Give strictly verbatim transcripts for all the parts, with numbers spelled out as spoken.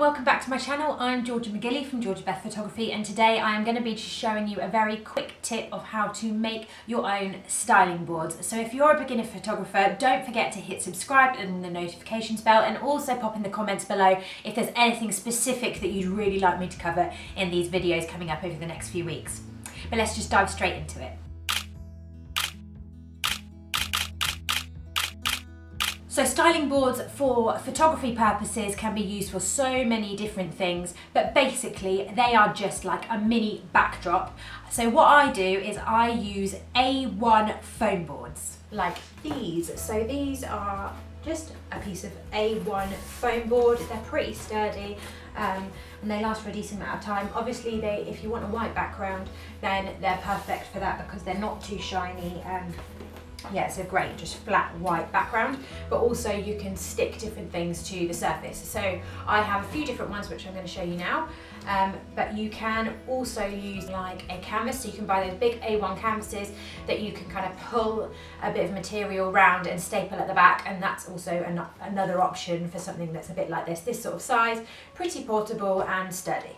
welcome back to my channel. I'm Georgia McGilley from Georgia Beth Photography, and today I am going to be just showing you a very quick tip of how to make your own styling boards. So if you're a beginner photographer, don't forget to hit subscribe and the notifications bell, and also pop in the comments below if there's anything specific that you'd really like me to cover in these videos coming up over the next few weeks. But let's just dive straight into it. So styling boards for photography purposes can be used for so many different things, but basically they are just like a mini backdrop. So what I do is I use A one foam boards, like these. So these are just a piece of A one foam board. They're pretty sturdy um, and they last for a decent amount of time. Obviously, they if you want a white background, then they're perfect for that because they're not too shiny. Um, Yeah, it's a great just flat white background, but also you can stick different things to the surface. So I have a few different ones which I'm going to show you now, um, but you can also use like a canvas. So you can buy those big A one canvases that you can kind of pull a bit of material round and staple at the back, and that's also an, another option for something that's a bit like this, this sort of size, pretty portable and sturdy.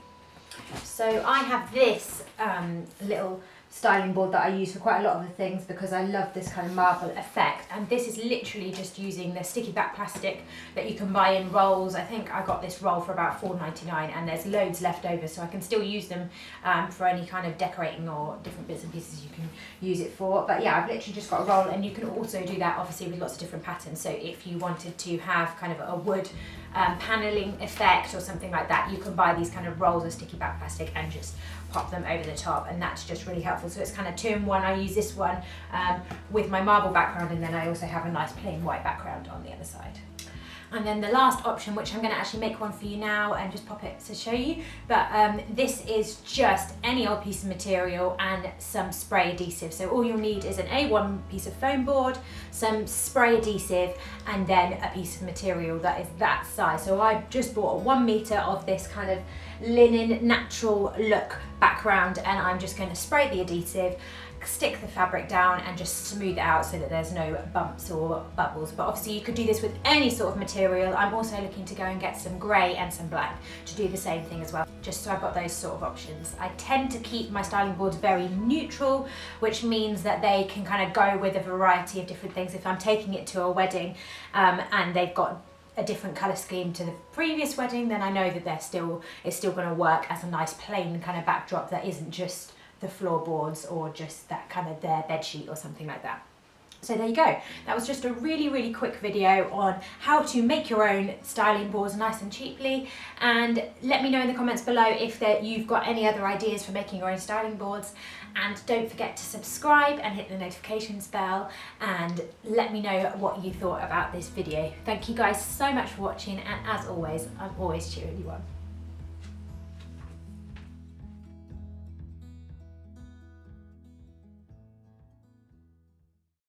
So I have this um, little styling board that I use for quite a lot of the things because I love this kind of marble effect, and this is literally just using the sticky back plastic that you can buy in rolls. I think I got this roll for about four ninety-nine, and there's loads left over, so I can still use them um, for any kind of decorating or different bits and pieces you can use it for. But yeah, I've literally just got a roll, and you can also do that obviously with lots of different patterns. So if you wanted to have kind of a wood um, paneling effect or something like that, you can buy these kind of rolls of sticky back plastic and just pop them over the top, and that's just really helpful. So it's kind of two in one. I use this one um, with my marble background, and then I also have a nice plain white background on the other side. And then the last option, which I'm going to actually make one for you now and just pop it to show you, but um, this is just any old piece of material and some spray adhesive. So all you'll need is an A one piece of foam board, some spray adhesive, and then a piece of material that is that size. So I've just bought one metre of this kind of linen natural look background, and I'm just going to spray the adhesive, stick the fabric down, and just smooth it out so that there's no bumps or bubbles. But obviously you could do this with any sort of material. I'm also looking to go and get some grey and some black to do the same thing as well, just so I've got those sort of options. I tend to keep my styling boards very neutral, which means that they can kind of go with a variety of different things. If I'm taking it to a wedding um, and they've got a different colour scheme to the previous wedding, then I know that they're still it's still going to work as a nice plain kind of backdrop that isn't just the floorboards or just that kind of their bed sheet or something like that. So there you go. That was just a really, really quick video on how to make your own styling boards nice and cheaply. And let me know in the comments below if that you've got any other ideas for making your own styling boards. And don't forget to subscribe and hit the notifications bell, and let me know what you thought about this video. Thank you guys so much for watching, and as always, I'm always cheering you on.